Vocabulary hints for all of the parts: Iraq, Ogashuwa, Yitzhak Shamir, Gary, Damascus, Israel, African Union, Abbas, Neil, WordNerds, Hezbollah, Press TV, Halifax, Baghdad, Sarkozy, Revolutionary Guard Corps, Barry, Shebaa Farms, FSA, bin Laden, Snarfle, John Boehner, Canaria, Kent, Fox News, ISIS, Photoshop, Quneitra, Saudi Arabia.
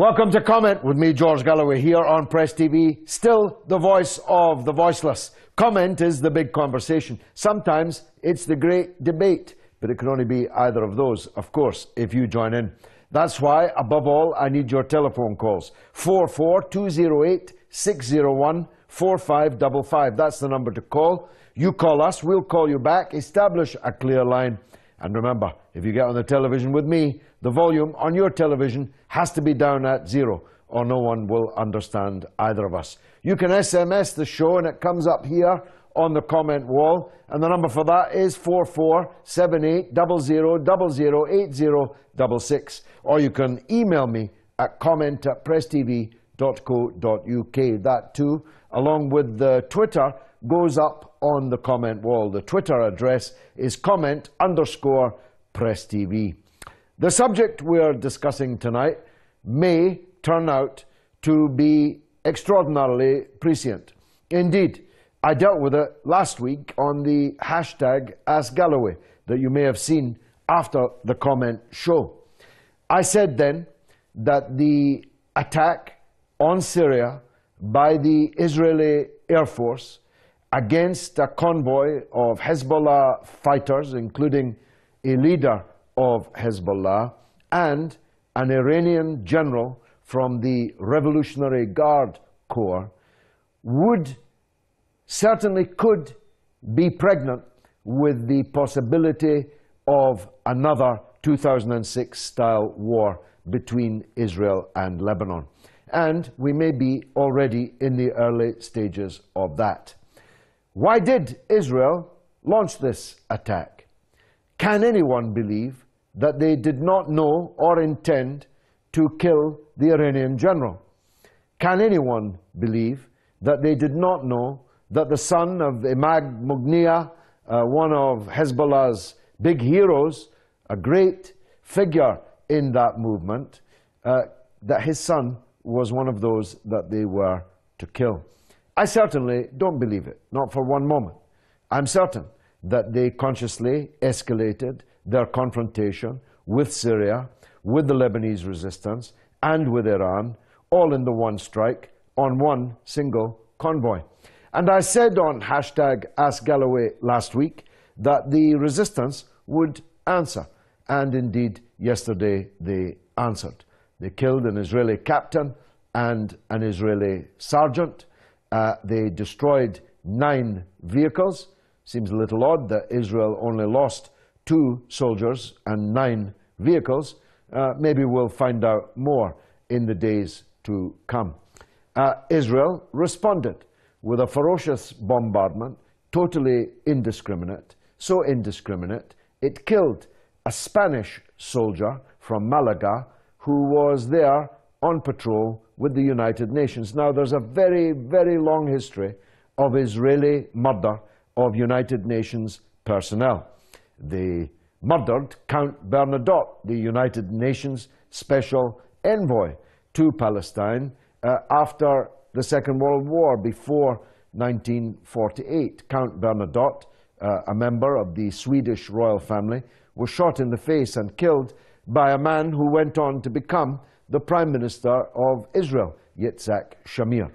Welcome to Comment with me, George Galloway, here on Press TV, still the voice of the voiceless. Comment is the big conversation. Sometimes it's the great debate, but it can only be either of those, of course, if you join in. That's why, above all, I need your telephone calls. 44208-601-4555. That's the number to call. You call us, we'll call you back, establish a clear line. And remember, if you get on the television with me, the volume on your television has to be down at zero, or no one will understand either of us. You can SMS the show, and it comes up here on the comment wall, and the number for that is 447800008066. Or you can email me at comment@presstv.co.uk. That too, along with the Twitter, goes up on the comment wall. The Twitter address is comment_PressTV. The subject we're discussing tonight may turn out to be extraordinarily prescient. Indeed, I dealt with it last week on the hashtag AskGalloway that you may have seen after the comment show. I said then that the attack on Syria by the Israeli Air Force against a convoy of Hezbollah fighters, including a leader of Hezbollah and an Iranian general from the Revolutionary Guard Corps, would certainly could be pregnant with the possibility of another 2006-style war between Israel and Lebanon. And we may be already in the early stages of that. Why did Israel launch this attack? Can anyone believe that they did not know or intend to kill the Iranian general? Can anyone believe that they did not know that the son of Imad Mughniyeh, one of Hezbollah's big heroes, a great figure in that movement, that his son was one of those that they were to kill? I certainly don't believe it, not for one moment. I'm certain that they consciously escalated their confrontation with Syria, with the Lebanese resistance, and with Iran, all in the one strike on one single convoy. And I said on hashtag Ask Galloway last week that the resistance would answer. And indeed, yesterday they answered. They killed an Israeli captain and an Israeli sergeant. They destroyed 9 vehicles. Seems a little odd that Israel only lost 2 soldiers and 9 vehicles. Maybe we'll find out more in the days to come. Israel responded with a ferocious bombardment, totally indiscriminate, so indiscriminate, it killed a Spanish soldier from Malaga who was there on patrol with the United Nations. Now, there's a very, very long history of Israeli murder of United Nations personnel. They murdered Count Bernadotte, the United Nations Special Envoy to Palestine, after the Second World War, before 1948. Count Bernadotte, a member of the Swedish royal family, was shot in the face and killed by a man who went on to become the Prime Minister of Israel, Yitzhak Shamir.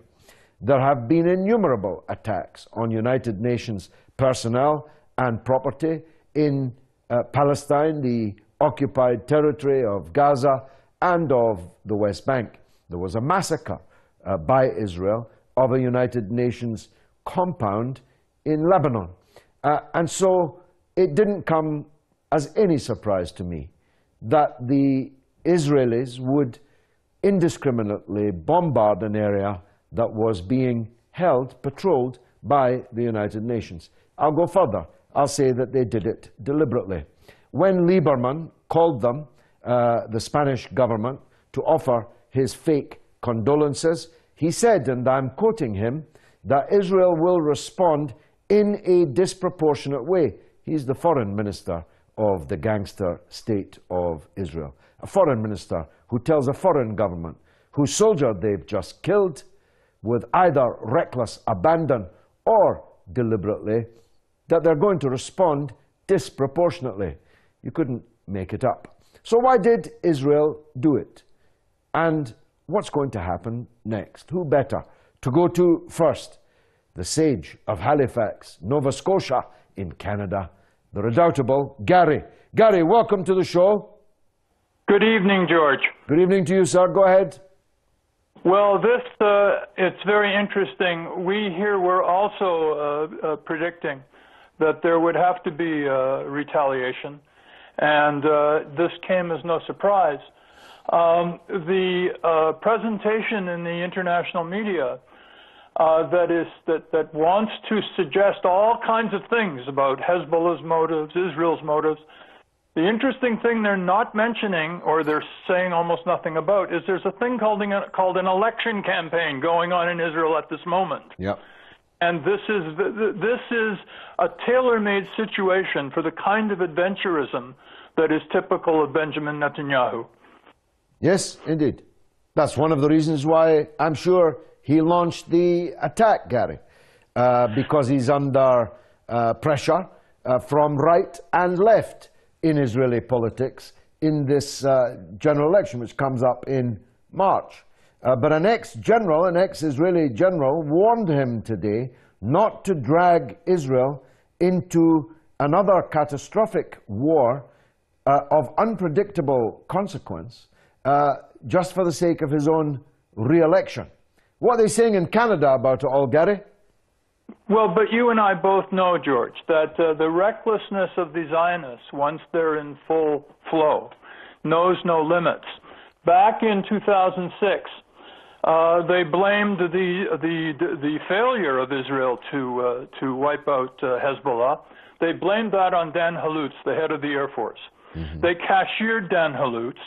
There have been innumerable attacks on United Nations personnel and property in Palestine, the occupied territory of Gaza and of the West Bank. There was a massacre by Israel of a United Nations compound in Lebanon. And so it didn't come as any surprise to me that the Israelis would indiscriminately bombard an area that was being held, patrolled by the United Nations. I'll go further. I'll say that they did it deliberately. When Lieberman called them, the Spanish government, to offer his fake condolences, he said, and I'm quoting him, that Israel will respond in a disproportionate way. He's the foreign minister of the gangster state of Israel. A foreign minister who tells a foreign government whose soldier they've just killed with either reckless abandon or deliberately that they're going to respond disproportionately. You couldn't make it up. So why did Israel do it? And what's going to happen next? Who better to go to first? The sage of Halifax, Nova Scotia in Canada, the redoubtable Gary. Gary, welcome to the show. Good evening, George. Good evening to you, sir. Go ahead. Well, it's very interesting. We here were also predicting that there would have to be retaliation, and this came as no surprise. The presentation in the international media that wants to suggest all kinds of things about Hezbollah's motives, Israel's motives. The interesting thing they're not mentioning, or they're saying almost nothing about, is there's a thing called an election campaign going on in Israel at this moment. Yep. And this is a tailor-made situation for the kind of adventurism that is typical of Benjamin Netanyahu. Yes, indeed. That's one of the reasons why I'm sure he launched the attack, Gary, because he's under pressure from right and left in Israeli politics in this general election, which comes up in March. But an ex-Israeli general warned him today not to drag Israel into another catastrophic war of unpredictable consequence just for the sake of his own re-election. What are they saying in Canada about it all, Gary? Well, but you and I both know, George, that the recklessness of the Zionists, once they're in full flow, knows no limits. Back in 2006, they blamed the failure of Israel to wipe out Hezbollah. They blamed that on Dan Halutz, the head of the Air Force. Mm-hmm. They cashiered Dan Halutz.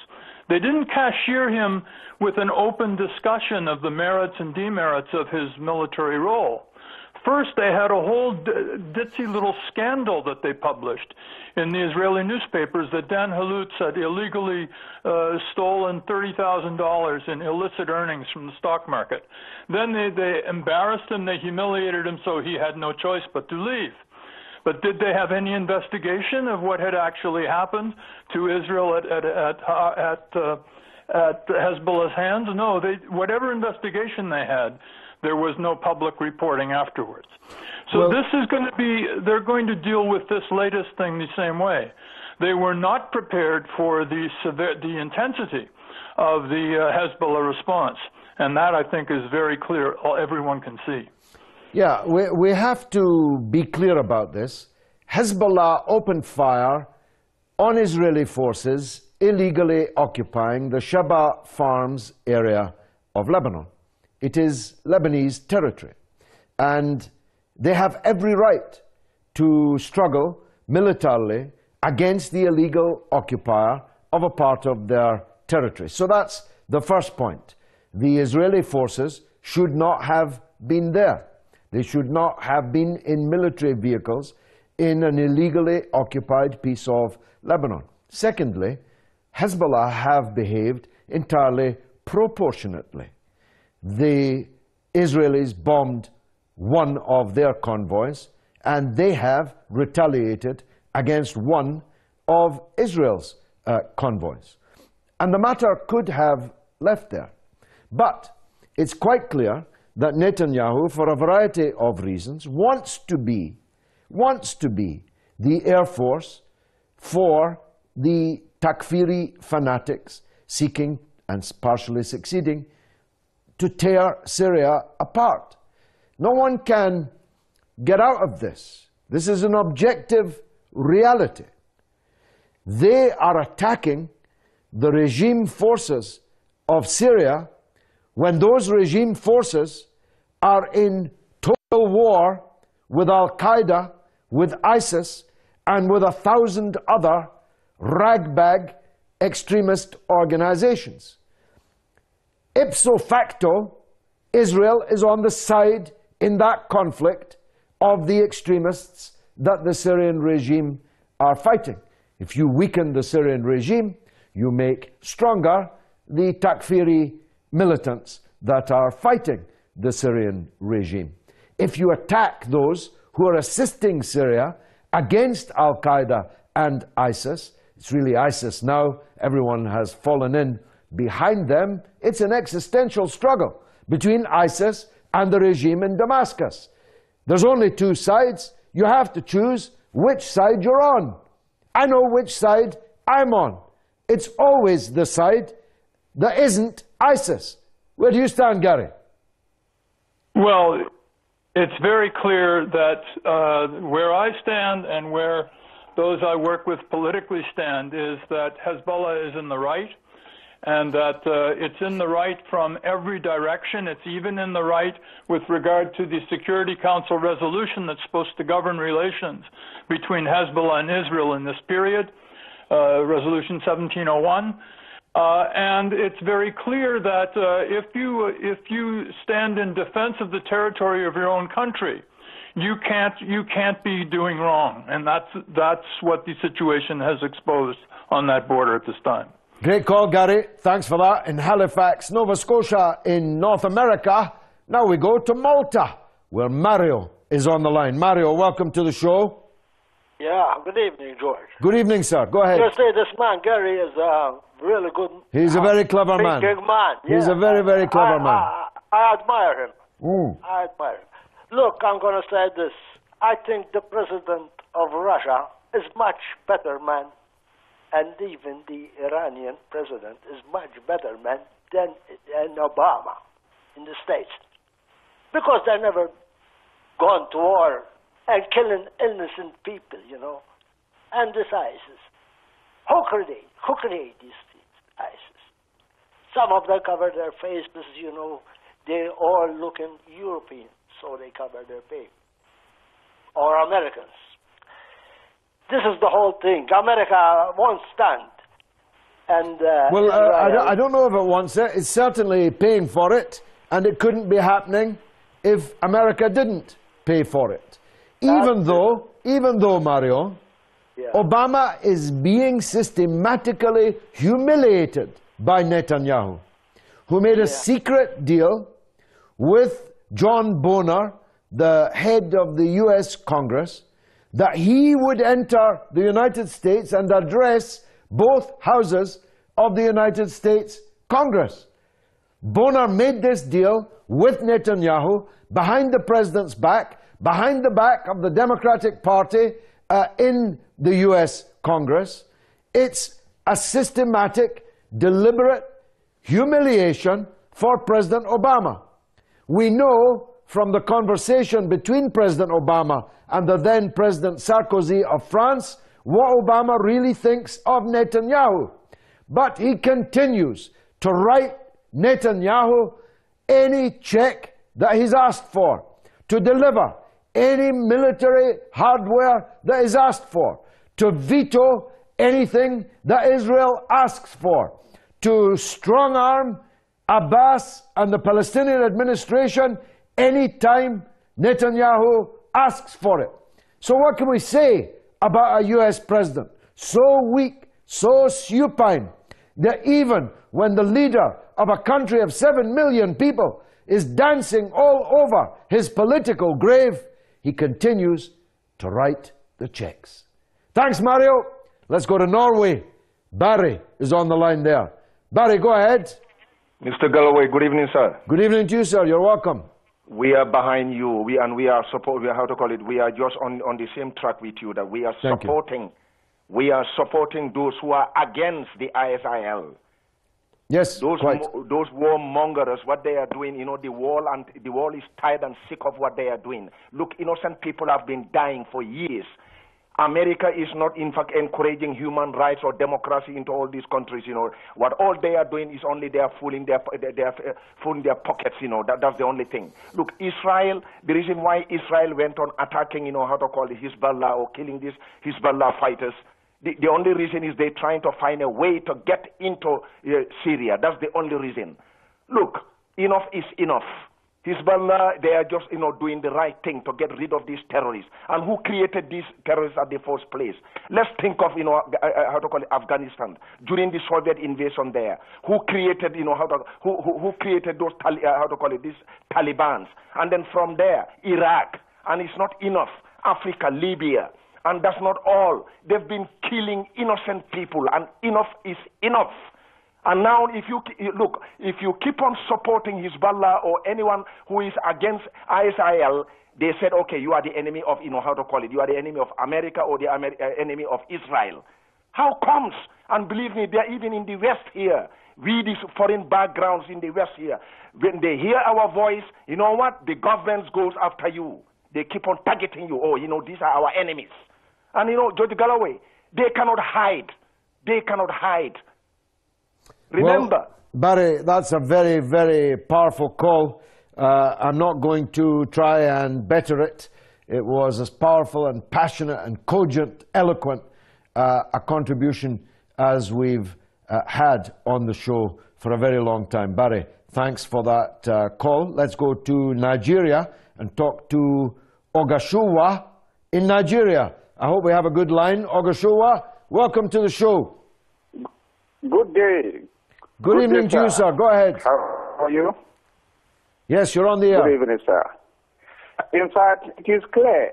They didn't cashier him with an open discussion of the merits and demerits of his military role. First, they had a whole ditzy little scandal that they published in the Israeli newspapers that Dan Halutz had illegally stolen $30,000 in illicit earnings from the stock market. Then they embarrassed him, they humiliated him, so he had no choice but to leave. But did they have any investigation of what had actually happened to Israel at Hezbollah's hands? No, whatever investigation they had, there was no public reporting afterwards. So well, this is going to be, they're going to deal with this latest thing the same way. They were not prepared for the intensity of the Hezbollah response. And that, I think, is very clear, everyone can see. Yeah, we have to be clear about this. Hezbollah opened fire on Israeli forces illegally occupying the Shebaa Farms area of Lebanon. It is Lebanese territory, and they have every right to struggle militarily against the illegal occupier of a part of their territory. So that's the first point. The Israeli forces should not have been there. They should not have been in military vehicles in an illegally occupied piece of Lebanon. Secondly, Hezbollah have behaved entirely proportionately. The Israelis bombed one of their convoys, and they have retaliated against one of Israel's convoys. And the matter could have left there. But it's quite clear that Netanyahu, for a variety of reasons, wants to be the air force for the Takfiri fanatics seeking and partially succeeding to tear Syria apart. No one can get out of this. This is an objective reality. They are attacking the regime forces of Syria when those regime forces are in total war with Al Qaeda, with ISIS, and with 1,000 other ragbag extremist organizations. Ipso facto, Israel is on the side in that conflict of the extremists that the Syrian regime are fighting. If you weaken the Syrian regime, you make stronger the Takfiri militants that are fighting the Syrian regime. If you attack those who are assisting Syria against Al Qaeda and ISIS, it's really ISIS now, everyone has fallen in Behind them, it's an existential struggle between ISIS and the regime in Damascus. There's only two sides. You have to choose which side you're on. I know which side I'm on. It's always the side that isn't ISIS. Where do you stand, Gary? Well, it's very clear that where I stand and where those I work with politically stand is that Hezbollah is in the right, and that it's in the right from every direction. It's even in the right with regard to the Security Council resolution that's supposed to govern relations between Hezbollah and Israel in this period, Resolution 1701. And it's very clear that if you stand in defense of the territory of your own country, you can't be doing wrong, and that's what the situation has exposed on that border at this time. Great call, Gary. Thanks for that. In Halifax, Nova Scotia, in North America. Now we go to Malta, where Mario is on the line. Mario, welcome to the show. Yeah, good evening, George. Good evening, sir. Go ahead. Just say this man, Gary, is a really good... He's a very clever man. He's a very, very clever man. I admire him. Mm. I admire him. Look, I'm going to say this. I think the president of Russia is much better man, and even the Iranian president is much better man than Obama in the States. Because they've never gone to war and killing innocent people, you know, and this ISIS. Who created these ISIS? Some of them cover their faces, you know, they all looking European, so they cover their face. Or Americans. This is the whole thing. America won't stand. And well, I don't know if it wants it. It's certainly paying for it, and it couldn't be happening if America didn't pay for it. Even though, Mario, yeah, Obama is being systematically humiliated by Netanyahu, who made a secret deal with John Boehner, the head of the US Congress, that he would enter the United States and address both houses of the United States Congress. Boehner made this deal with Netanyahu behind the president's back, behind the back of the Democratic Party in the US Congress. It's a systematic, deliberate humiliation for President Obama. We know from the conversation between President Obama and the then President Sarkozy of France what Obama really thinks of Netanyahu. But he continues to write Netanyahu any check that he's asked for, to deliver any military hardware that is asked for, to veto anything that Israel asks for, to strong-arm Abbas and the Palestinian administration any time Netanyahu asks for it. So what can we say about a US president so weak, so supine, that even when the leader of a country of 7 million people is dancing all over his political grave, he continues to write the checks? Thanks, Mario. Let's go to Norway. Barry is on the line there. Barry, go ahead. Mr. Galloway, good evening, sir. Good evening to you, sir. You're welcome. We are behind you. We are just on the same track with you, that we are supporting. We are supporting those who are against the ISIL. Yes, those warmongers, what they are doing, you know, the world is tired and sick of what they are doing. Look, innocent people have been dying for years. America is not, in fact, encouraging human rights or democracy into all these countries, you know. What all they are doing is only they are fooling their pockets, you know. That's the only thing. Look, Israel, the reason why Israel went on attacking, you know, Hezbollah or killing these Hezbollah fighters, the only reason is they're trying to find a way to get into Syria. That's the only reason. Look, enough is enough. Hezbollah, they are just, you know, doing the right thing to get rid of these terrorists. And who created these terrorists at the first place? Let's think of, you know, Afghanistan during the Soviet invasion there. Who created, you know, who created those these Talibans? And then from there, Iraq. And it's not enough. Africa, Libya. And that's not all. They've been killing innocent people, and enough is enough. And now, if you look, if you keep on supporting Hezbollah or anyone who is against ISIL, they said, okay, you are the enemy of, you know, how to call it, you are the enemy of America or the enemy of Israel. How comes? And believe me, they're even in the West here. We, these foreign backgrounds in the West here, when they hear our voice, you know what? The government goes after you. They keep on targeting you. Oh, you know, these are our enemies. And, you know, George Galloway, they cannot hide. They cannot hide. Remember. Well, Barry, that's a very, very powerful call. I'm not going to try and better it. It was as powerful and passionate and cogent, eloquent a contribution as we've had on the show for a very long time. Barry, thanks for that call. Let's go to Nigeria and talk to Ogashuwa in Nigeria. I hope we have a good line. Ogashuwa, welcome to the show. Good day. Good evening to you, sir. Go ahead. How are you? Yes, you're on the air. Good evening, sir. In fact, it is clear,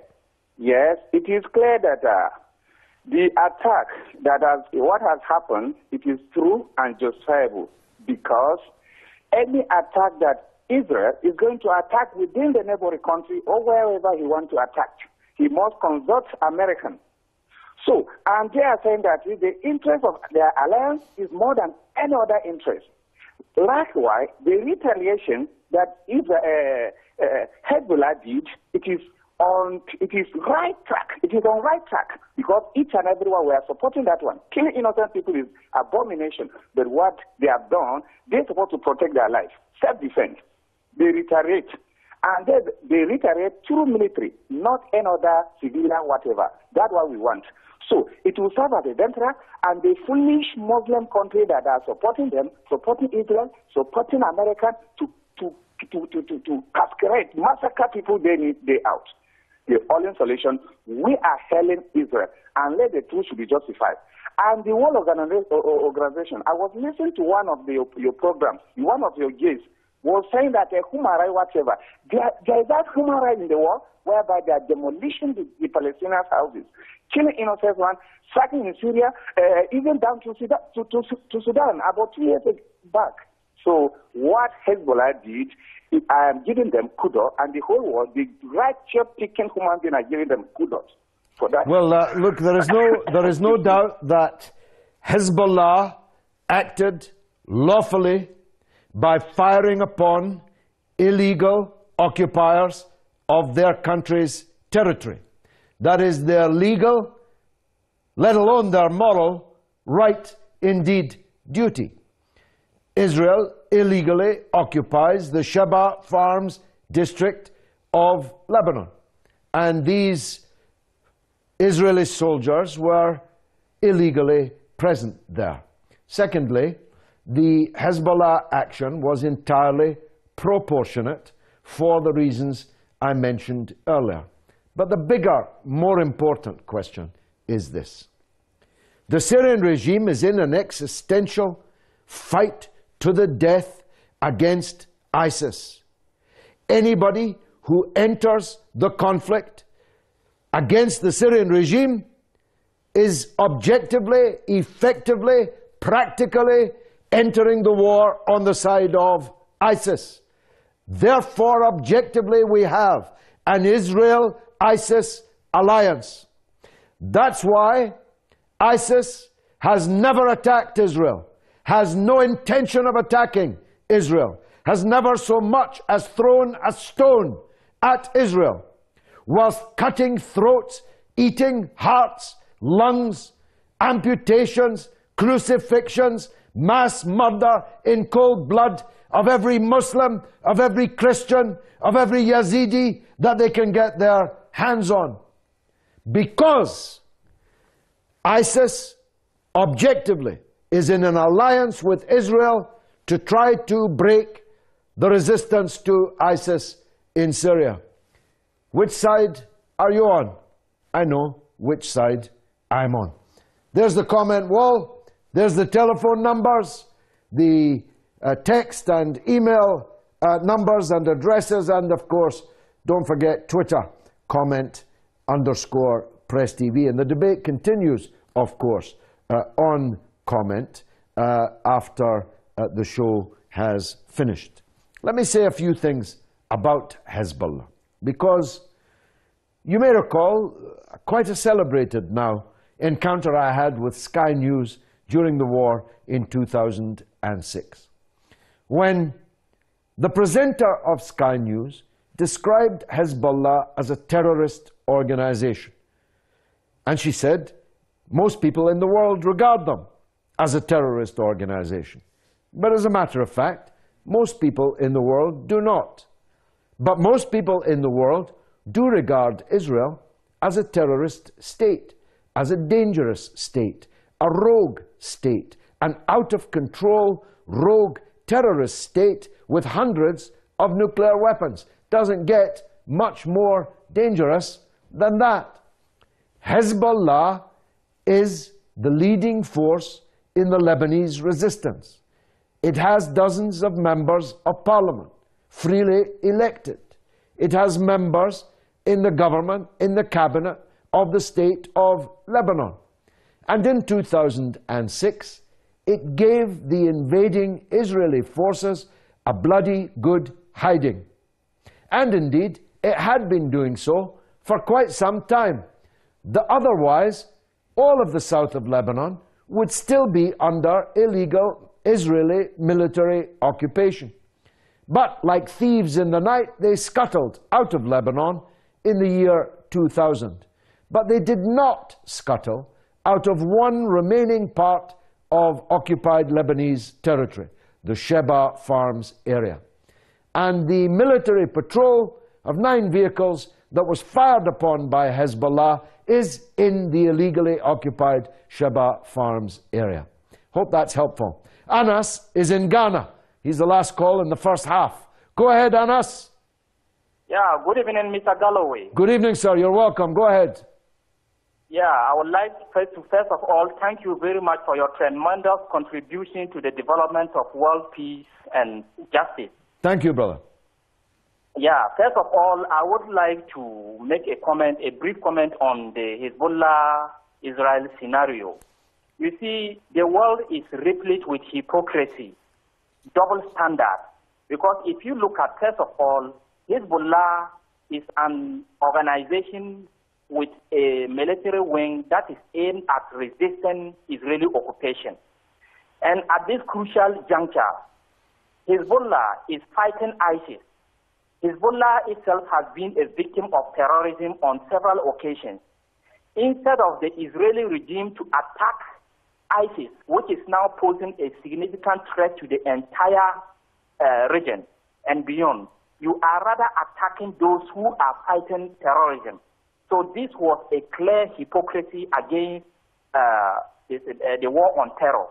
yes, it is clear that the attack, what has happened, it is true and justifiable, because any attack that Israel is going to attack within the neighboring country or wherever he wants to attack, he must consult Americans. So, and they are saying that the interest of their alliance is more than any other interest. Likewise, the retaliation that Hezbollah did, it is right track. It is on right track, because each and everyone we are supporting that one. Killing innocent people is abomination. But what they have done, they're supposed to protect their life, self-defense. They retaliate. And then they reiterate through military, not another civilian, whatever. That's what we want. So it will serve as a deterrent, and the foolish Muslim countries that are supporting them, supporting Israel, supporting America to cascade, massacre people day in, day out. The only solution, we are hailing Israel, and let the truth should be justified. And the World Organization, I was listening to one of your programs, one of your guests, was saying that a human right, whatever, there is that human right in the world whereby they are demolishing the Palestinians' houses, killing innocent ones, sacking in Syria, even down to Sudan, to Sudan about 2 years back. So what Hezbollah did, I am giving them kudos, and the whole world, the right chair-picking human beings are giving them kudos for that. Well, look, there is no doubt that Hezbollah acted lawfully by firing upon illegal occupiers of their country's territory. That is their legal, let alone their moral, right, indeed, duty. Israel illegally occupies the Shebaa Farms district of Lebanon. And these Israeli soldiers were illegally present there. Secondly, the Hezbollah action was entirely proportionate for the reasons I mentioned earlier. But the bigger, more important question is this. The Syrian regime is in an existential fight to the death against ISIS. Anybody who enters the conflict against the Syrian regime is objectively, effectively, practically entering the war on the side of ISIS. Therefore, objectively, we have an Israel-ISIS alliance. That's why ISIS has never attacked Israel, has no intention of attacking Israel, has never so much as thrown a stone at Israel, whilst cutting throats, eating hearts, lungs, amputations, crucifixions, mass murder in cold blood of every Muslim, of every Christian, of every Yazidi that they can get their hands on. Because ISIS objectively is in an alliance with Israel to try to break the resistance to ISIS in Syria. Which side are you on? I know which side I'm on. There's the comment wall. There's the telephone numbers, the text and email numbers and addresses, and of course, don't forget Twitter, comment_PressTV. And the debate continues, of course, on comment after the show has finished. Let me say a few things about Hezbollah, because you may recall quite a celebrated now encounter I had with Sky News during the war in 2006, when the presenter of Sky News described Hezbollah as a terrorist organization. And she said, most people in the world regard them as a terrorist organization. But as a matter of fact, most people in the world do not. But most people in the world do regard Israel as a terrorist state, as a dangerous state, a rogue state, an out-of-control rogue terrorist state with hundreds of nuclear weapons. Doesn't get much more dangerous than that. Hezbollah is the leading force in the Lebanese resistance. It has dozens of members of parliament, freely elected. It has members in the government, in the cabinet of the state of Lebanon. And in 2006, it gave the invading Israeli forces a bloody good hiding. And indeed, it had been doing so for quite some time. Otherwise, all of the south of Lebanon would still be under illegal Israeli military occupation. But like thieves in the night, they scuttled out of Lebanon in the year 2000. But they did not scuttle out of one remaining part of occupied Lebanese territory, the Shebaa Farms area. And the military patrol of 9 vehicles that was fired upon by Hezbollah is in the illegally occupied Shebaa Farms area. Hope that's helpful. Anas is in Ghana. He's the last call in the first half. Go ahead, Anas. Yeah, good evening, Mr. Galloway. Good evening, sir. You're welcome. Go ahead. Yeah, I would like to first of all thank you very much for your tremendous contribution to the development of world peace and justice. Thank you, brother. Yeah, first of all, I would like to make a brief comment on the Hezbollah-Israel scenario. You see, the world is replete with hypocrisy, double standard, because if you look at, first of all, Hezbollah is an organization with a military wing that is aimed at resisting Israeli occupation. And at this crucial juncture, Hezbollah is fighting ISIS. Hezbollah itself has been a victim of terrorism on several occasions. Instead of the Israeli regime to attack ISIS, which is now posing a significant threat to the entire region and beyond, you are rather attacking those who are fighting terrorism. So this was a clear hypocrisy against the war on terror.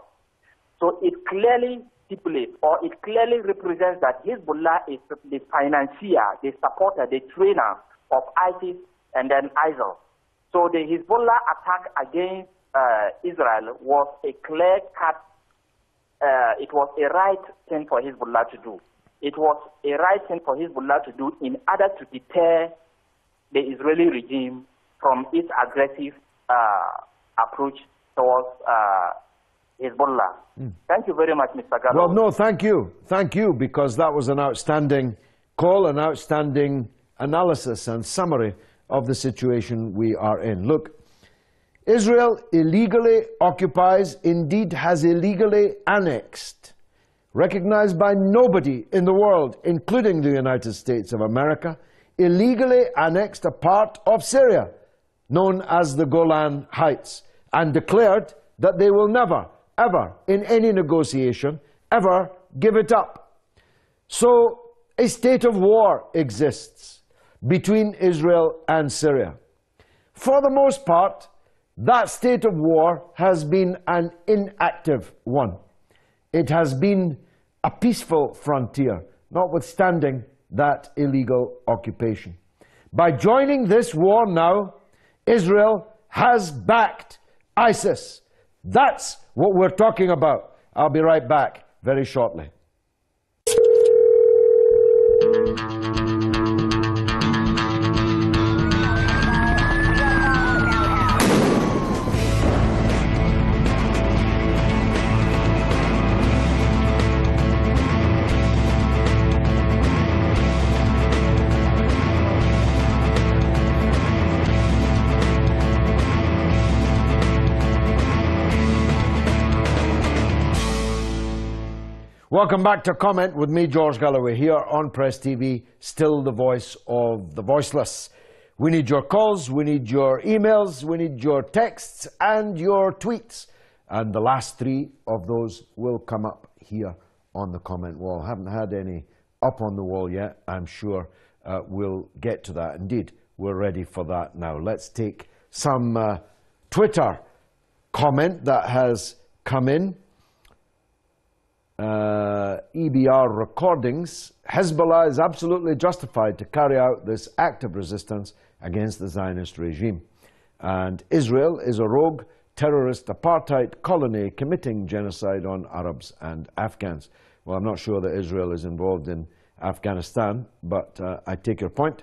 So it clearly stipulates, or it clearly represents, that Hezbollah is the financier, the supporter, the trainer of ISIS and then ISIL. So the Hezbollah attack against Israel was a clear cut. It was a right thing for Hezbollah to do. It was a right thing for Hezbollah to do in order to deter the Israeli regime from its aggressive approach towards Hezbollah. Thank you very much, Mr. Galloway. Well, no, thank you. Thank you, because that was an outstanding call, an outstanding analysis and summary of the situation we are in. Look, Israel illegally occupies, indeed has illegally annexed, recognized by nobody in the world, including the United States of America, illegally annexed a part of Syria known as the Golan Heights, and declared that they will never, ever, in any negotiation, ever give it up. So a state of war exists between Israel and Syria. For the most part, that state of war has been an inactive one. It has been a peaceful frontier, notwithstanding that illegal occupation. By joining this war now, Israel has backed ISIS. That's what we're talking about. I'll be right back very shortly. Welcome back to Comment with me, George Galloway, here on Press TV, still the voice of the voiceless. We need your calls, we need your emails, we need your texts and your tweets. And the last three of those will come up here on the comment wall. I haven't had any up on the wall yet. I'm sure we'll get to that. Indeed, we're ready for that now. Let's take some Twitter comment that has come in. EBR recordings. Hezbollah is absolutely justified to carry out this act of resistance against the Zionist regime. And Israel is a rogue terrorist apartheid colony committing genocide on Arabs and Afghans. Well, I'm not sure that Israel is involved in Afghanistan, but I take your point.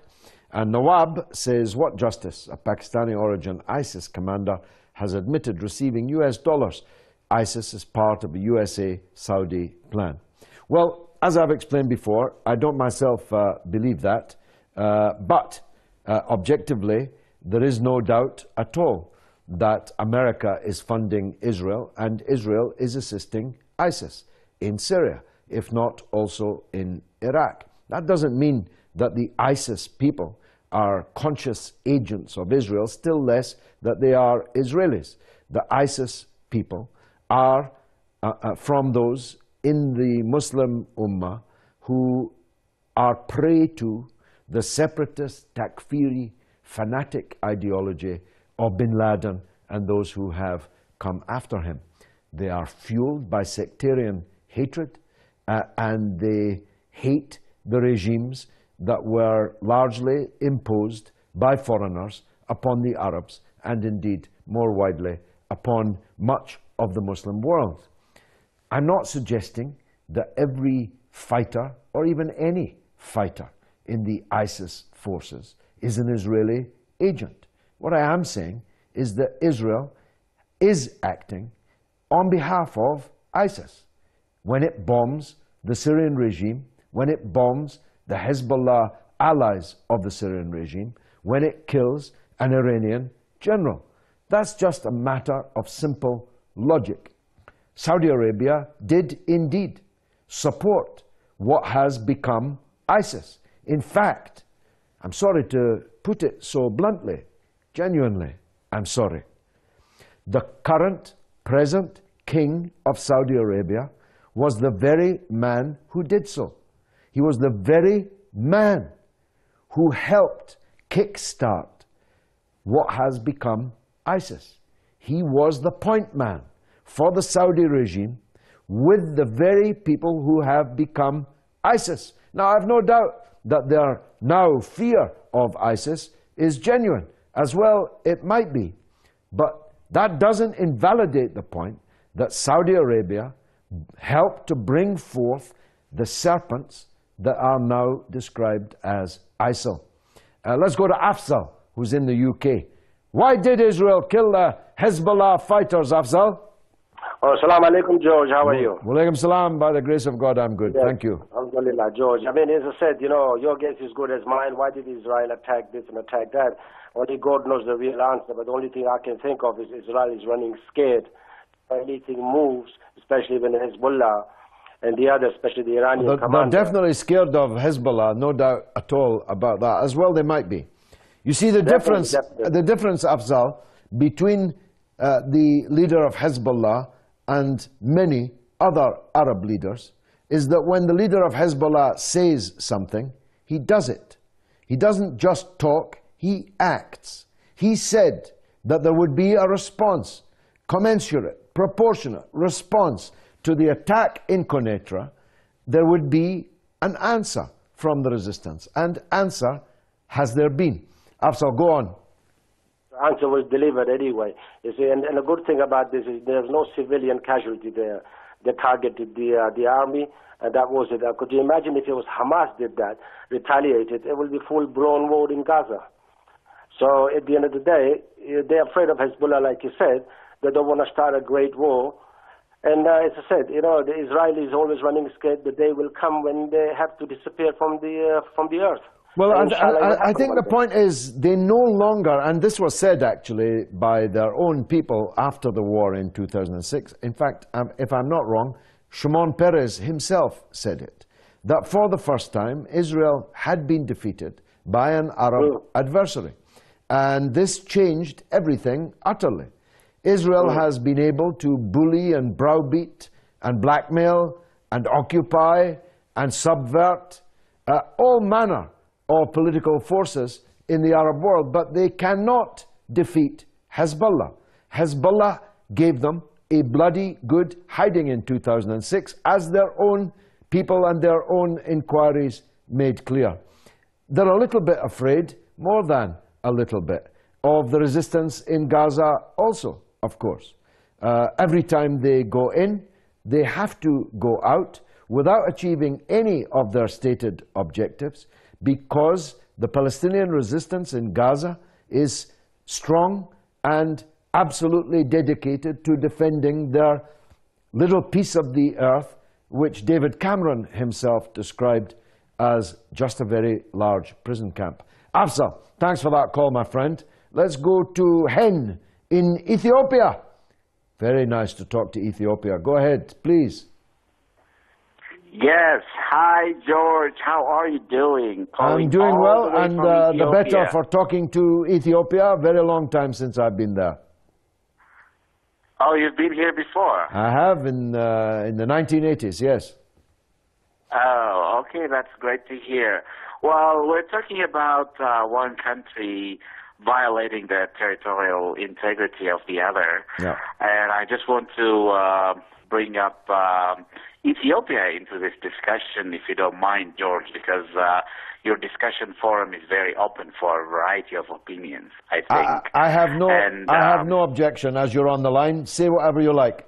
And Nawab says, what justice? A Pakistani origin ISIS commander has admitted receiving US dollars. ISIS is part of a USA-Saudi plan. Well, as I've explained before, I don't myself believe that, but objectively, there is no doubt at all that America is funding Israel, and Israel is assisting ISIS in Syria, if not also in Iraq. That doesn't mean that the ISIS people are conscious agents of Israel, still less that they are Israelis. The ISIS people are from those in the Muslim Ummah who are prey to the separatist, Takfiri, fanatic ideology of bin Laden and those who have come after him. They are fueled by sectarian hatred and they hate the regimes that were largely imposed by foreigners upon the Arabs and indeed more widely upon much of the Muslim world. I'm not suggesting that every fighter, or even any fighter in the ISIS forces, is an Israeli agent. What I am saying is that Israel is acting on behalf of ISIS when it bombs the Syrian regime, when it bombs the Hezbollah allies of the Syrian regime, when it kills an Iranian general. That's just a matter of simple logic. Saudi Arabia did indeed support what has become ISIS. In fact, I'm sorry to put it so bluntly, genuinely, I'm sorry. The current, present king of Saudi Arabia was the very man who did so. He was the very man who helped kickstart what has become ISIS. He was the point man for the Saudi regime with the very people who have become ISIS. Now, I have no doubt that their now fear of ISIS is genuine. As well, it might be. But that doesn't invalidate the point that Saudi Arabia helped to bring forth the serpents that are now described as ISIL. Let's go to Afzal, who's in the UK. Why did Israel kill the Hezbollah fighters, Afzal? Oh, Assalamu alaikum, George. How are you? Walaikum salam. By the grace of God, I'm good. Yes. Thank you. Alhamdulillah, George. I mean, as I said, you know, your guess is good as mine. Why did Israel attack this and attack that? Only God knows the real answer, but the only thing I can think of is Israel is running scared. Anything moves, especially when Hezbollah and the other, especially the Iranian commander. They're definitely scared of Hezbollah, no doubt at all about that. As well, they might be. You see the difference, Afzal, between the leader of Hezbollah and many other Arab leaders is that when the leader of Hezbollah says something, he does it. He doesn't just talk, he acts. He said that there would be a response, commensurate, proportionate response to the attack in Quneitra. There would be an answer from the resistance, and answer has there been. Afzal, go on. The answer was delivered anyway. You see, and a good thing about this is there's no civilian casualty there. They targeted the army, and that was it. Could you imagine if it was Hamas did that, retaliated? It would be full-blown war in Gaza. So at the end of the day, they're afraid of Hezbollah, like you said. They don't want to start a great war. And as I said, you know, the Israelis always running scared. The day will come when they have to disappear from the earth. Well, I think the point is they no longer, and this was said actually by their own people after the war in 2006. In fact, if I'm not wrong, Shimon Peres himself said it, that for the first time, Israel had been defeated by an Arab adversary. And this changed everything utterly. Israel has been able to bully and browbeat and blackmail and occupy and subvert all manner of political forces in the Arab world, but they cannot defeat Hezbollah. Hezbollah gave them a bloody good hiding in 2006, as their own people and their own inquiries made clear. They're a little bit afraid, more than a little bit, of the resistance in Gaza also, of course. Every time they go in, they have to go out without achieving any of their stated objectives, because the Palestinian resistance in Gaza is strong and absolutely dedicated to defending their little piece of the earth, which David Cameron himself described as just a very large prison camp. Afzal, thanks for that call, my friend. Let's go to Hen in Ethiopia. Very nice to talk to Ethiopia. Go ahead, please. Yes. Hi, George. How are you doing? I'm doing well, and the better for talking to Ethiopia. Very long time since I've been there. Oh, you've been here before? I have, in the 1980s, yes. Oh, okay. That's great to hear. Well, we're talking about one country violating the territorial integrity of the other. Yeah. And I just want to bring up Ethiopia into this discussion, if you don't mind, George, because your discussion forum is very open for a variety of opinions, I think. I have no objection, as you're on the line. Say whatever you like.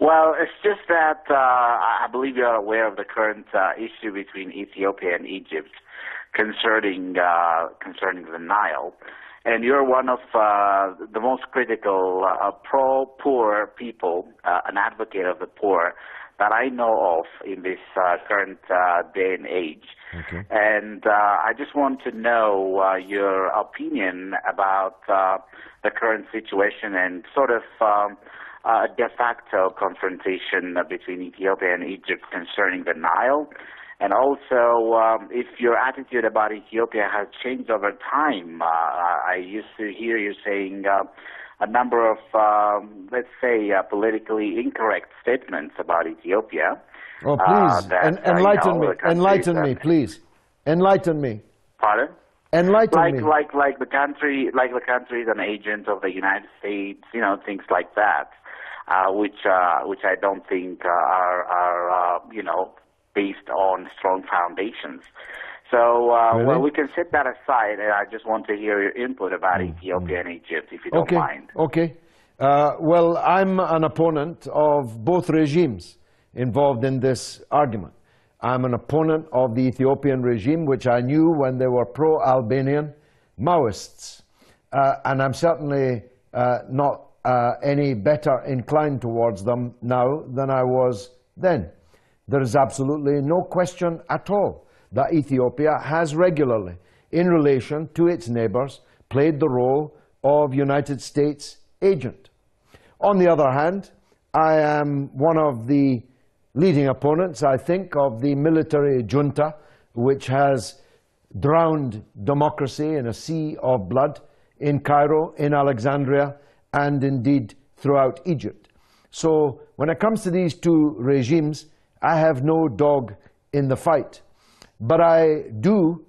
Well, it's just that I believe you're aware of the current issue between Ethiopia and Egypt concerning the Nile. And you're one of the most critical pro-poor people, an advocate of the poor, that I know of in this current day and age. Okay. And I just want to know your opinion about the current situation and sort of de facto confrontation between Ethiopia and Egypt concerning the Nile. And also, if your attitude about Ethiopia has changed over time. I used to hear you saying a number of, let's say, politically incorrect statements about Ethiopia. Oh, please, enlighten me, please. Enlighten me. Pardon? Enlighten me. Like the country is an agent of the United States, you know, things like that, which I don't think are you know, based on strong foundations. So, really? Well, we can set that aside, and I just want to hear your input about Ethiopia and Egypt, if you don't mind. Okay. Well, I'm an opponent of both regimes involved in this argument. I'm an opponent of the Ethiopian regime, which I knew when they were pro-Albanian Maoists. And I'm certainly not any better inclined towards them now than I was then. There is absolutely no question at all that Ethiopia has regularly, in relation to its neighbors, played the role of United States agent. On the other hand, I am one of the leading opponents, I think, of the military junta, which has drowned democracy in a sea of blood in Cairo, in Alexandria, and indeed throughout Egypt. So when it comes to these two regimes, I have no dog in the fight, but I do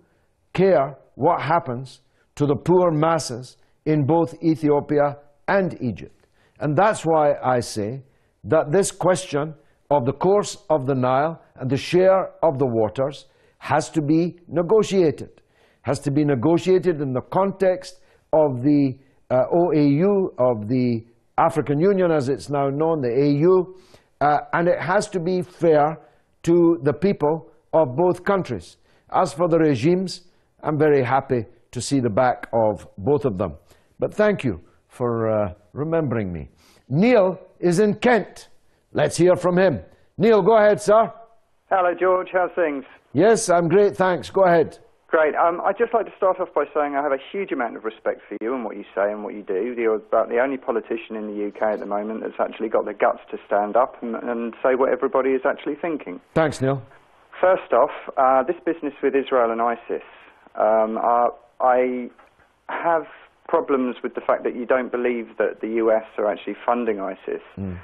care what happens to the poor masses in both Ethiopia and Egypt. And that's why I say that this question of the course of the Nile and the share of the waters has to be negotiated. Has to be negotiated in the context of the OAU, of the African Union as it's now known, the AU, and it has to be fair to the people of both countries. As for the regimes, I'm very happy to see the back of both of them. But thank you for remembering me. Neil is in Kent. Let's hear from him. Neil, go ahead, sir. Hello, George. How's things? Yes, I'm great, thanks. Go ahead. Great. I'd just like to start off by saying I have a huge amount of respect for you and what you say and what you do. You're about the only politician in the UK at the moment that's actually got the guts to stand up and say what everybody is actually thinking. Thanks, Neil. First off, this business with Israel and ISIS. I have problems with the fact that you don't believe that the US are actually funding ISIS. Mm.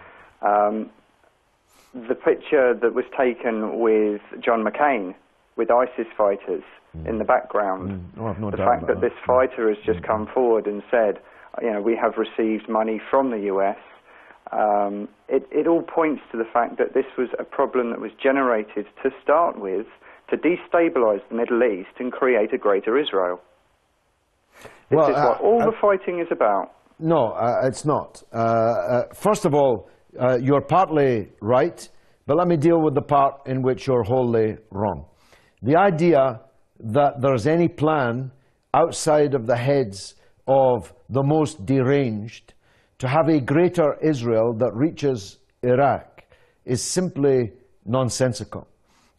The picture that was taken with John McCain with ISIS fighters in the background, the fact that this fighter has just come forward and said, you know, we have received money from the US, it all points to the fact that this was a problem that was generated to start with to destabilize the Middle East and create a greater Israel. This is what all the fighting is about. No, it's not. First of all, you're partly right, but let me deal with the part in which you're wholly wrong. The idea that there's any plan outside of the heads of the most deranged to have a greater Israel that reaches Iraq is simply nonsensical.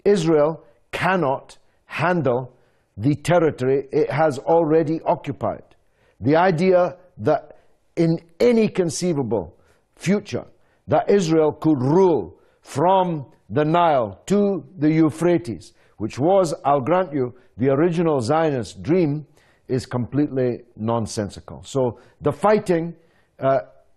Israel cannot handle the territory it has already occupied. The idea that in any conceivable future that Israel could rule from the Nile to the Euphrates, which was, I'll grant you, the original Zionist dream, is completely nonsensical. So the fighting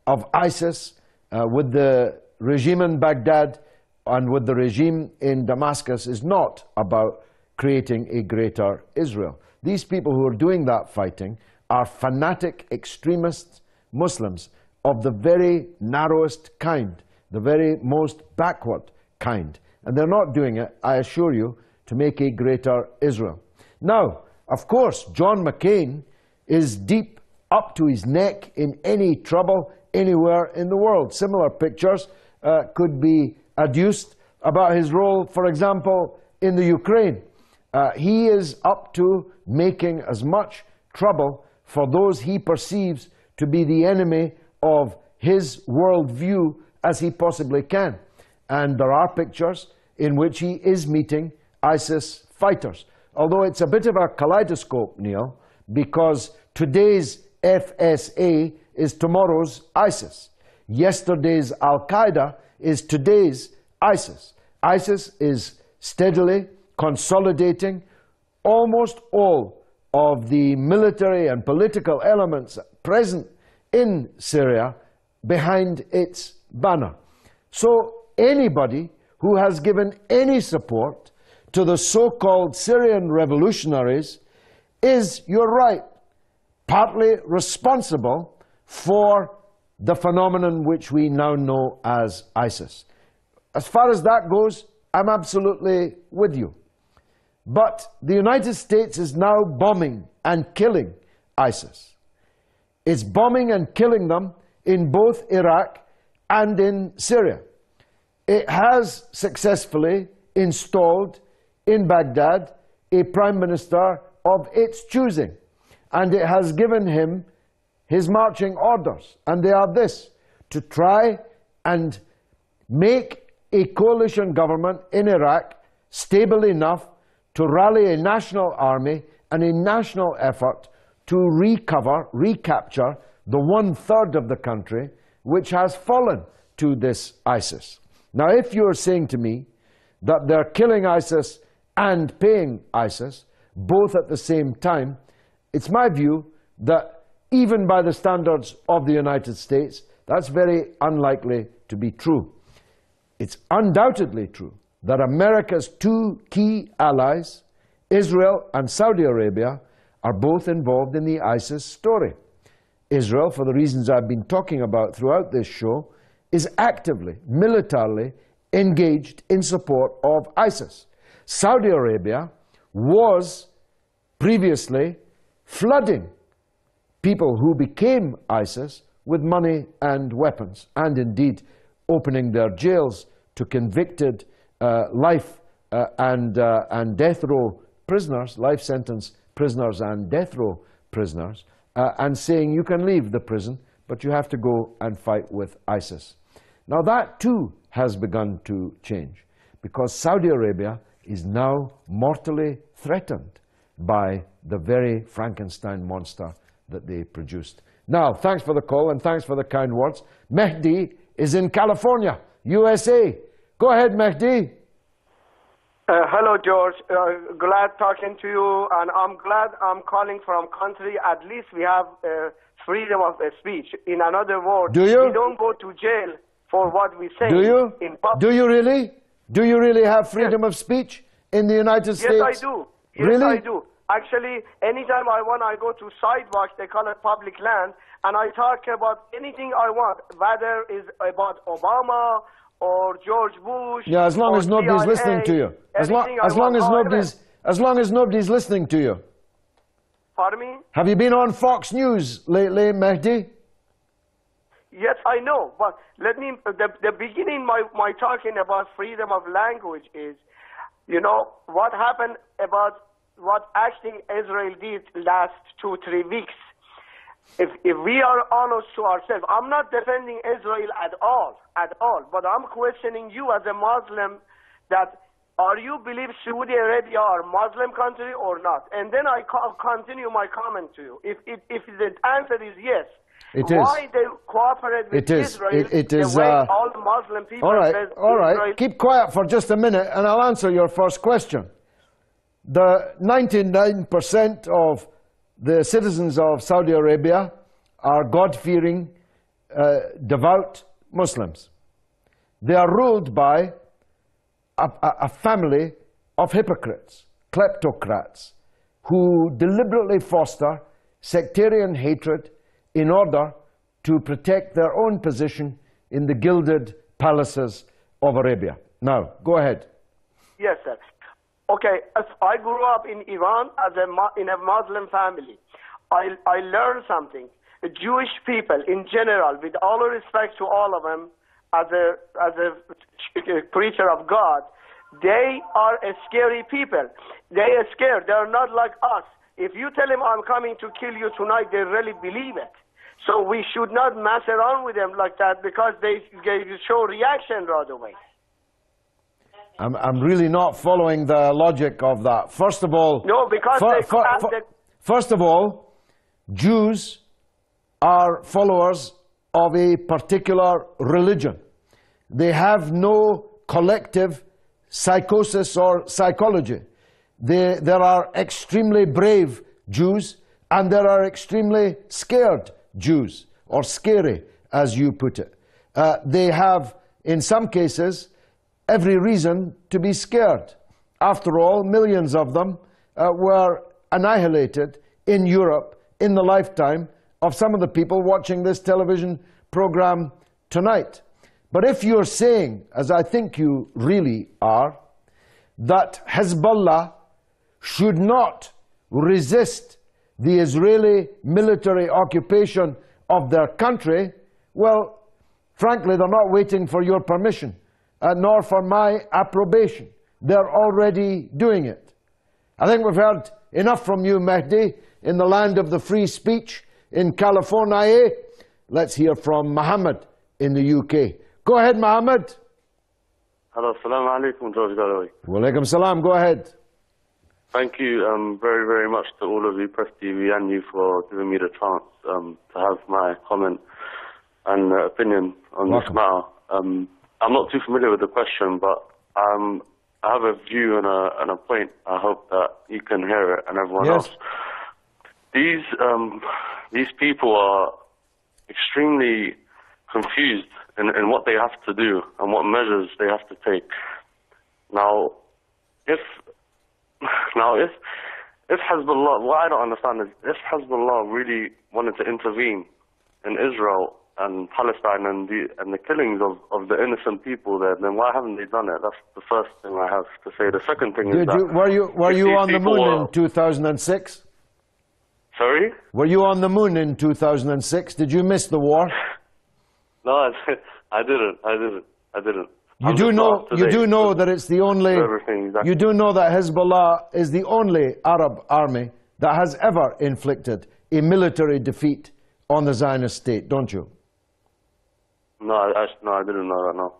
of ISIS with the regime in Baghdad and with the regime in Damascus is not about creating a greater Israel. These people who are doing that fighting are fanatic extremist Muslims of the very narrowest kind, the very most backward kind. And they're not doing it, I assure you, to make a greater Israel. Now, of course, John McCain is deep up to his neck in any trouble anywhere in the world. Similar pictures could be adduced about his role, for example, in the Ukraine. He is up to making as much trouble for those he perceives to be the enemy of his worldview as he possibly can. And there are pictures in which he is meeting ISIS fighters. Although it's a bit of a kaleidoscope, Neil, because today's FSA is tomorrow's ISIS. Yesterday's Al Qaeda is today's ISIS. ISIS is steadily consolidating almost all of the military and political elements present in Syria behind its banner. So anybody who has given any support to the so-called Syrian revolutionaries is, you're right, partly responsible for the phenomenon which we now know as ISIS. As far as that goes, I'm absolutely with you. But the United States is now bombing and killing ISIS. It's bombing and killing them in both Iraq and in Syria. It has successfully installed in Baghdad a prime minister of its choosing, and it has given him his marching orders, and they are this: to try and make a coalition government in Iraq stable enough to rally a national army and a national effort to recapture the 1/3 of the country which has fallen to this ISIS. Now, if you're saying to me that they're killing ISIS and paying ISIS, both at the same time, it's my view that even by the standards of the United States, that's very unlikely to be true. It's undoubtedly true that America's two key allies, Israel and Saudi Arabia, are both involved in the ISIS story. Israel, for the reasons I've been talking about throughout this show, is actively, militarily engaged in support of ISIS. Saudi Arabia was previously flooding people who became ISIS with money and weapons, and indeed opening their jails to convicted life and death row prisoners, life sentence prisoners and death row prisoners, and saying you can leave the prison, but you have to go and fight with ISIS. Now that too has begun to change, because Saudi Arabia is now mortally threatened by the very Frankenstein monster that they produced. Now, thanks for the call and thanks for the kind words. Mehdi is in California, USA. Go ahead, Mehdi. Hello, George. Glad talking to you, and I'm glad I'm calling from country. At least we have freedom of speech. In another word, we don't go to jail for what we say. Do you? In public. Do you really? Do you really have freedom of speech in the United States? Yes, I do. Yes, really? I do. Actually, anytime I want, I go to sidewalks, they call it public land, and I talk about anything I want, whether it's about Obama or George Bush. Yeah, as long as nobody's listening to you. As long as nobody's listening to you. Pardon me? Have you been on Fox News lately, Mehdi? Yes, I know, but let me, the beginning my talking about freedom of language is, you know, what happened about what acting Israel did last 2-3 weeks. If we are honest to ourselves, I'm not defending Israel at all, but I'm questioning you as a Muslim that are you believe Saudi Arabia are a Muslim country or not? And then I continue my comment to you. If the answer is yes, why they cooperate with Israel the way all the Muslim people... All right, keep quiet for just a minute and I'll answer your first question. The 99% of the citizens of Saudi Arabia are God-fearing, devout Muslims. They are ruled by a family of hypocrites, kleptocrats, who deliberately foster sectarian hatred in order to protect their own position in the gilded palaces of Arabia. Now, go ahead. Yes, sir. Okay, as I grew up in Iran in a Muslim family. I learned something. The Jewish people in general, with all respect to all of them, as a creature of God, they are a scary people. They are scared. They are not like us. If you tell them I'm coming to kill you tonight, they really believe it. So we should not mess around with them like that because they show reaction right away. I'm really not following the logic of that. First of all, first of all, Jews are followers of a particular religion. They have no collective psychosis or psychology. There are extremely brave Jews and there are extremely scared Jews, or scary, as you put it. They have, in some cases, every reason to be scared. After all, millions of them were annihilated in Europe in the lifetime of some of the people watching this television program tonight. But if you're saying, as I think you really are, that Hezbollah should not resist the Israeli military occupation of their country, well, frankly, they're not waiting for your permission. Nor for my approbation. They're already doing it. I think we've heard enough from you, Mehdi, in the land of the free speech in California. Let's hear from Mohammed in the UK. Go ahead, Mohammed. Hello, assalamu alaikum, George Galloway. Wa alaikum salam, go ahead. Thank you very, very much to all of you, Press TV and you, for giving me the chance to have my comment and opinion on this matter. I'm not too familiar with the question, but I have a view and a point. I hope that you can hear it and everyone else. These people are extremely confused in what they have to do and what measures they have to take. Now, if Hezbollah, what I don't understand is if Hezbollah really wanted to intervene in Israel and Palestine and the killings of the innocent people there, then why haven't they done it? That's the first thing I have to say. The second thing is that... Were you on the moon in 2006? Sorry? Were you on the moon in 2006? Did you miss the war? No, I didn't. You do know that it's the only... You do know that Hezbollah is the only Arab army that has ever inflicted a military defeat on the Zionist state, don't you? No, I didn't know that, no.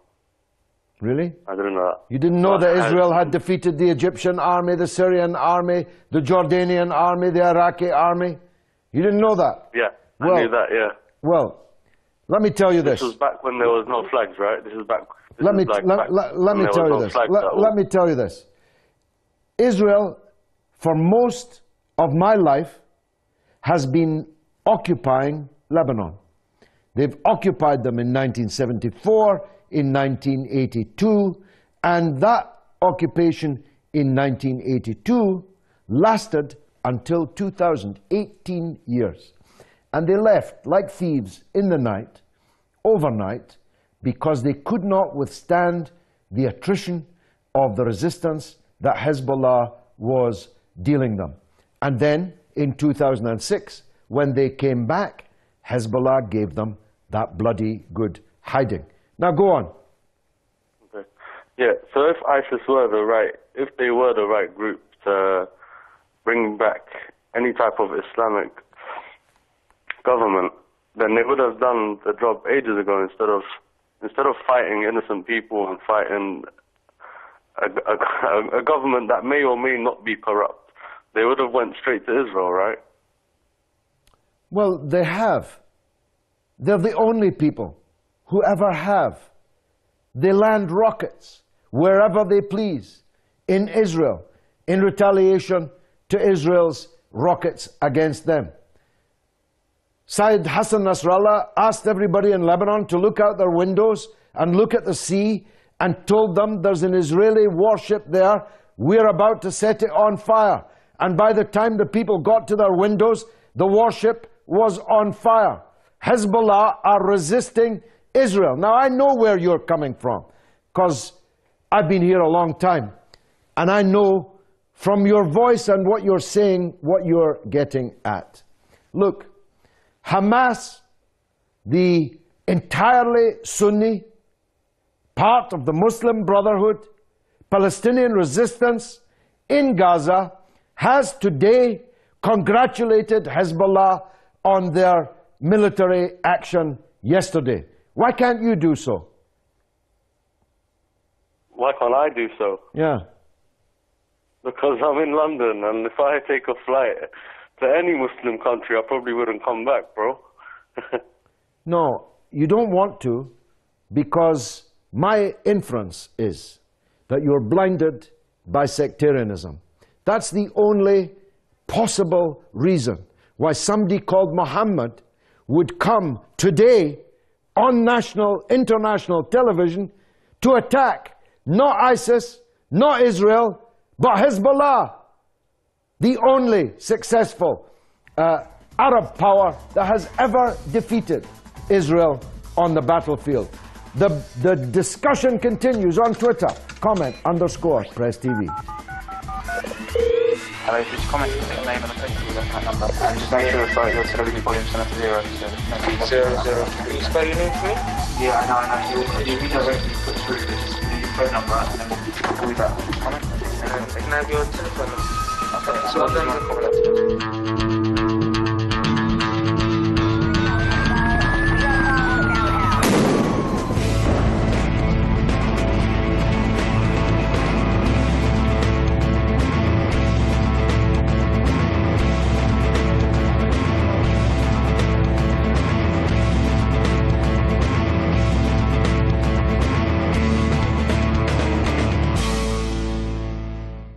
Really? I didn't know. You didn't know that Israel had defeated the Egyptian army, the Syrian army, the Jordanian army, the Iraqi army? You didn't know that? Yeah, well, I knew that, yeah. Well, let me tell you this. This was back when there was no flags, right? This is back... Let me tell you this. Israel, for most of my life, has been occupying Lebanon. They've occupied them in 1974, in 1982, and that occupation in 1982 lasted until 2000, 18 years. And they left like thieves in the night, overnight, because they could not withstand the attrition of the resistance that Hezbollah was dealing them. And then in 2006, when they came back, Hezbollah gave them that bloody good hiding. Now go on. Okay. Yeah, so if ISIS were the right, if they were the right group to bring back any type of Islamic government, then they would have done the job ages ago instead of fighting innocent people and fighting a government that may or may not be corrupt. They would have went straight to Israel, right? Well, they have. They're the only people who ever have. They land rockets wherever they please in Israel in retaliation to Israel's rockets against them. Syed Hassan Nasrallah asked everybody in Lebanon to look out their windows and look at the sea and told them there's an Israeli warship there, we're about to set it on fire. And by the time the people got to their windows, the warship was on fire. Hezbollah are resisting Israel. Now I know where you're coming from, because I've been here a long time, and I know from your voice and what you're saying, what you're getting at. Look, Hamas, the entirely Sunni, part of the Muslim Brotherhood, Palestinian resistance in Gaza, has today congratulated Hezbollah on their military action yesterday. Why can't you do so? Why can't I do so? Yeah. Because I'm in London, and if I take a flight to any Muslim country, I probably wouldn't come back, bro. No, you don't want to, because my inference is that you're blinded by sectarianism. That's the only possible reason why somebody called Mohammed would come today on national, international television to attack not ISIS, not Israel, but Hezbollah, the only successful Arab power that has ever defeated Israel on the battlefield. The discussion continues on Twitter. Comment _ Press TV. Hello, so just comment the name and the question with that number. And just make sure it's like your television volume set up to 0. So it's 0, 0. Can you spell your name for me? Yeah, I know. Your video directly put through this phone number and then we'll call you back. Comment? Can I have your telephone number? Okay, so I'll do the comment.